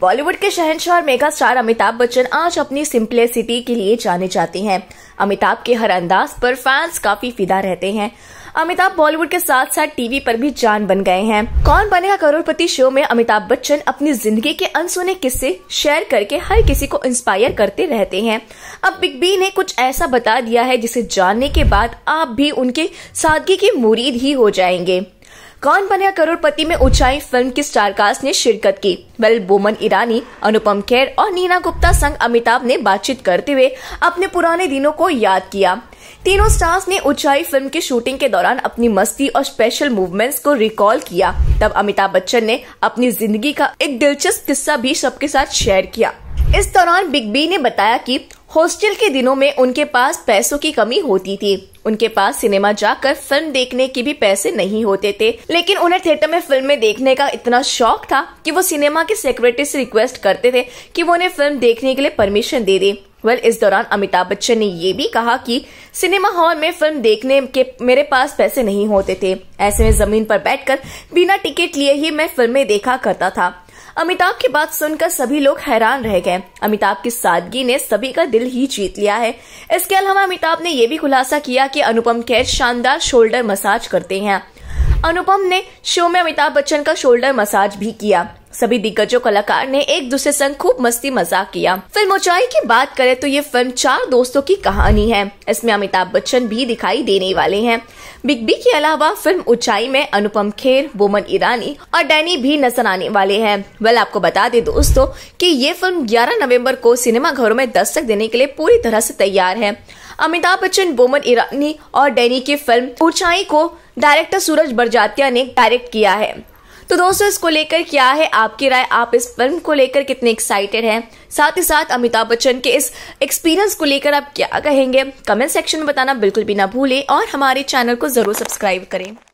बॉलीवुड के शहंशाह और mega star Amitabh Bachchan आज अपनी सिंप्लिसिटी के लिए जाने जाते हैं। अमिताभ के हर अंदाज पर फैंस काफी फिदा रहते हैं। अमिताभ बॉलीवुड के साथ साथ टीवी पर भी जान बन गए हैं। कौन बनेगा करोड़पति शो में अमिताभ बच्चन अपनी जिंदगी के अनसुने किस्से शेयर करके हर किसी को इंस्पायर करते रहते हैं। अब बिग बी ने कुछ ऐसा बता दिया है जिसे जानने के बाद आप भी उनके सादगी की मुरीद ही हो जाएंगे। कौन बनेगा करोड़पति में ऊंचाई फिल्म की स्टारकास्ट ने शिरकत की। वेल बोमन ईरानी, अनुपम खेर और नीना गुप्ता संग अमिताभ ने बातचीत करते हुए अपने पुराने दिनों को याद किया। तीनों स्टार्स ने ऊंचाई फिल्म की शूटिंग के दौरान अपनी मस्ती और स्पेशल मूवमेंट्स को रिकॉल किया। तब अमिताभ बच्चन ने अपनी जिंदगी का एक दिलचस्प किस्सा भी सबके साथ शेयर किया। इस दौरान बिग बी ने बताया कि हॉस्टल के दिनों में उनके पास पैसों की कमी होती थी। उनके पास सिनेमा जाकर फिल्म देखने के भी पैसे नहीं होते थे, लेकिन उन्हें थिएटर में फिल्में देखने का इतना शौक था कि वो सिनेमा के सेक्रेटरी से रिक्वेस्ट करते थे कि वो उन्हें फिल्म देखने के लिए परमिशन दे दे। इस दौरान अमिताभ बच्चन ने ये भी कहा कि सिनेमा हॉल में फिल्म देखने के मेरे पास पैसे नहीं होते थे, ऐसे में जमीन पर बैठकर बिना टिकट लिए ही मैं फिल्में देखा करता था। अमिताभ की बात सुनकर सभी लोग हैरान रह गए। अमिताभ की सादगी ने सभी का दिल ही जीत लिया है। इसके अलावा अमिताभ ने यह भी खुलासा किया कि अनुपम खेर शानदार शोल्डर मसाज करते हैं। अनुपम ने शो में अमिताभ बच्चन का शोल्डर मसाज भी किया। सभी दिग्गजों कलाकार ने एक दूसरे संग खूब मस्ती मजाक किया। फिल्म ऊंचाई की बात करें तो ये फिल्म चार दोस्तों की कहानी है। इसमें अमिताभ बच्चन भी दिखाई देने वाले हैं। बिग बी के अलावा फिल्म ऊंचाई में अनुपम खेर, बोमन ईरानी और डैनी भी नजर आने वाले हैं। वेल आपको बता दे दोस्तों कि ये फिल्म 11 नवंबर को सिनेमा घरों में दस्तक देने के लिए पूरी तरह से तैयार है। अमिताभ बच्चन, बोमन ईरानी और डैनी की फिल्म ऊंचाई को डायरेक्टर सूरज बड़जात्या ने डायरेक्ट किया है। तो दोस्तों इसको लेकर क्या है आपकी राय, आप इस फिल्म को लेकर कितने एक्साइटेड हैं, साथ ही साथ अमिताभ बच्चन के इस एक्सपीरियंस को लेकर आप क्या कहेंगे, कमेंट सेक्शन में बताना बिल्कुल भी ना भूलें और हमारे चैनल को जरूर सब्सक्राइब करें।